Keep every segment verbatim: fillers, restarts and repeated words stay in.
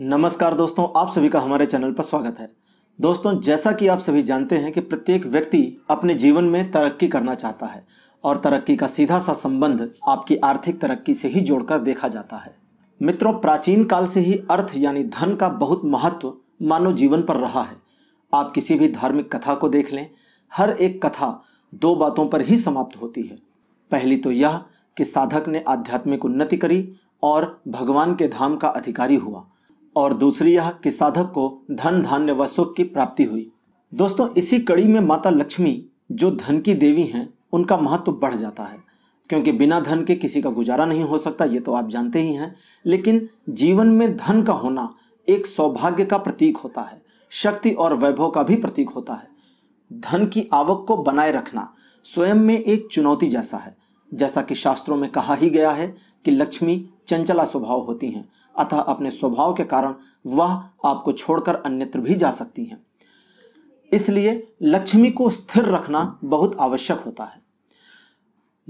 नमस्कार दोस्तों, आप सभी का हमारे चैनल पर स्वागत है। दोस्तों, जैसा कि आप सभी जानते हैं कि प्रत्येक व्यक्ति अपने जीवन में तरक्की करना चाहता है और तरक्की का सीधा सा संबंध आपकी आर्थिक तरक्की से ही जोड़कर देखा जाता है। मित्रों, प्राचीन काल से ही अर्थ यानी धन का बहुत महत्व मानव जीवन पर रहा है। आप किसी भी धार्मिक कथा को देख लें, हर एक कथा दो बातों पर ही समाप्त होती है। पहली तो यह कि साधक ने आध्यात्मिक उन्नति करी और भगवान के धाम का अधिकारी हुआ, और दूसरी यह कि साधक को धन धान्य व सुख की प्राप्ति हुई। दोस्तों, इसी कड़ी में माता लक्ष्मी जो धन की देवी हैं, उनका महत्व बढ़ जाता है, क्योंकि बिना धन के किसी का गुजारा नहीं हो सकता, ये तो आप जानते ही हैं। लेकिन जीवन में धन का होना एक सौभाग्य का प्रतीक होता है, शक्ति और वैभव का भी प्रतीक होता है। धन की आवक को बनाए रखना स्वयं में एक चुनौती जैसा है। जैसा कि शास्त्रों में कहा ही गया है कि लक्ष्मी चंचला स्वभाव होती हैं, अतः अपने स्वभाव के कारण वह आपको छोड़कर अन्यत्र भी जा सकती हैं। इसलिए लक्ष्मी को स्थिर रखना बहुत आवश्यक होता है।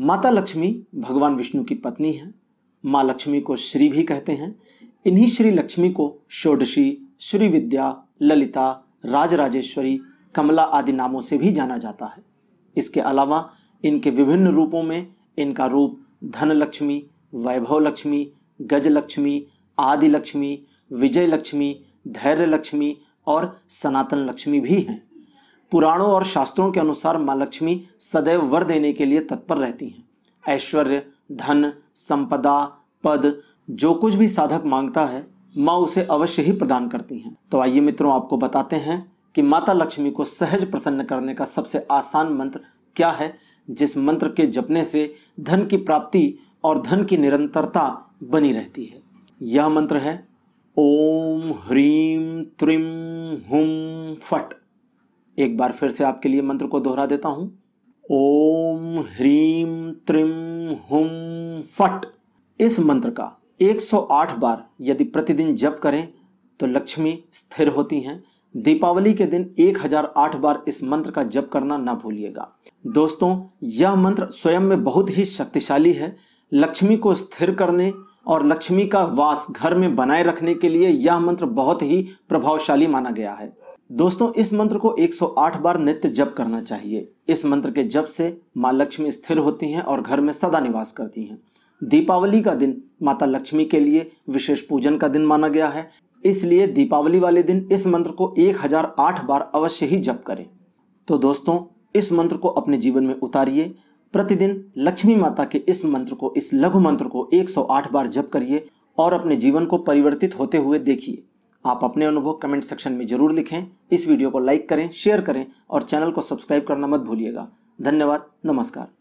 माता लक्ष्मी भगवान विष्णु की पत्नी हैं। माँ लक्ष्मी को श्री भी कहते हैं। इन्हीं श्री लक्ष्मी को षोडशी, श्री विद्या, ललिता, राजराजेश्वरी, कमला आदि नामों से भी जाना जाता है। इसके अलावा इनके विभिन्न रूपों में इनका रूप धन लक्ष्मी, वैभव लक्ष्मी, गज लक्ष्मी, आदि लक्ष्मी, विजय लक्ष्मी, धैर्य लक्ष्मी और सनातन लक्ष्मी भी हैं। पुराणों और शास्त्रों के अनुसार माँ लक्ष्मी सदैव वर देने के लिए तत्पर रहती हैं। ऐश्वर्य, धन, संपदा, पद, जो कुछ भी साधक मांगता है, माँ उसे अवश्य ही प्रदान करती हैं। तो आइए मित्रों, आपको बताते हैं कि माता लक्ष्मी को सहज प्रसन्न करने का सबसे आसान मंत्र क्या है, जिस मंत्र के जपने से धन की प्राप्ति और धन की निरंतरता बनी रहती है। यह मंत्र है ओम ह्रीम त्रिम हुम फट। एक बार फिर से आपके लिए मंत्र को दोहरा देता हूं। ओम ह्रीम त्रिम हुम फट। इस मंत्र का एक सौ आठ बार यदि प्रतिदिन जप करें तो लक्ष्मी स्थिर होती हैं। दीपावली के दिन एक हज़ार आठ बार इस मंत्र का जप करना ना भूलिएगा। दोस्तों, यह मंत्र स्वयं में बहुत ही शक्तिशाली है। लक्ष्मी को स्थिर करने और लक्ष्मी का वास घर में बनाए रखने के लिए यह मंत्र बहुत ही प्रभावशाली माना गया है। दोस्तों, इस मंत्र को एक सौ आठ बार नित्य जप करना चाहिए। इस मंत्र के जप से माँ लक्ष्मी स्थिर होती हैं और घर में सदा निवास करती हैं। दीपावली का दिन माता लक्ष्मी के लिए विशेष पूजन का दिन माना गया है, इसलिए दीपावली वाले दिन इस मंत्र को एक हज़ार आठ बार अवश्य ही जप करें। तो दोस्तों, इस मंत्र को अपने जीवन में उतारिए। प्रतिदिन लक्ष्मी माता के इस मंत्र को, इस लघु मंत्र को एक सौ आठ बार जप करिए और अपने जीवन को परिवर्तित होते हुए देखिए। आप अपने अनुभव कमेंट सेक्शन में जरूर लिखें। इस वीडियो को लाइक करें, शेयर करें और चैनल को सब्सक्राइब करना मत भूलिएगा। धन्यवाद। नमस्कार।